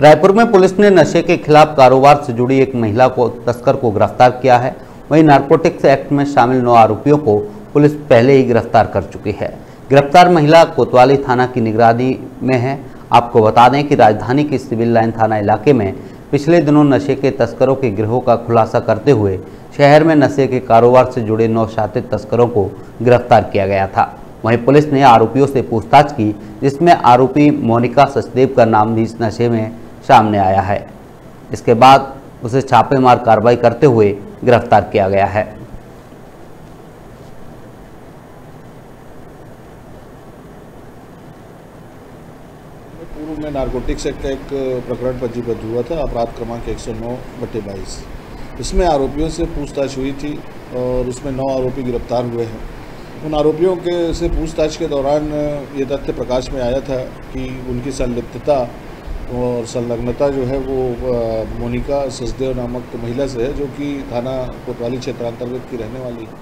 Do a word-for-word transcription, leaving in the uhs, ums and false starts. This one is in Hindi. रायपुर में पुलिस ने नशे के खिलाफ कारोबार से जुड़ी एक महिला को तस्कर को गिरफ्तार किया है। वहीं नार्कोटिक्स एक्ट में शामिल नौ आरोपियों को पुलिस पहले ही गिरफ्तार कर चुकी है। गिरफ्तार महिला कोतवाली थाना की निगरानी में है। आपको बता दें कि राजधानी के सिविल लाइन थाना इलाके में पिछले दिनों नशे के तस्करों के गिरोह का खुलासा करते हुए शहर में नशे के कारोबार से जुड़े नौ शातिर तस्करों को गिरफ्तार किया गया था। वहीं पुलिस ने आरोपियों से पूछताछ की, जिसमें आरोपी मोनिका सचदेव का नाम भी इस नशे में सामने आया है। इसके बाद उसे छापेमार कार्रवाई करते हुए गिरफ्तार किया गया है। पूर्व में नार्कोटिक्स एक्ट का एक प्रकरण पंजीबद्ध हुआ था, अपराध क्रमांक एक सौ नौ बटे बाईस। इसमें आरोपियों से पूछताछ हुई थी और उसमें नौ आरोपी गिरफ्तार हुए हैं। उन आरोपियों के से पूछताछ के दौरान ये तथ्य प्रकाश में आया था कि उनकी संलिप्तता और संलग्नता जो है वो मोनिका सचदेव नामक महिला से है, जो कि थाना कोतवाली क्षेत्रांतर्गत की रहने वाली है।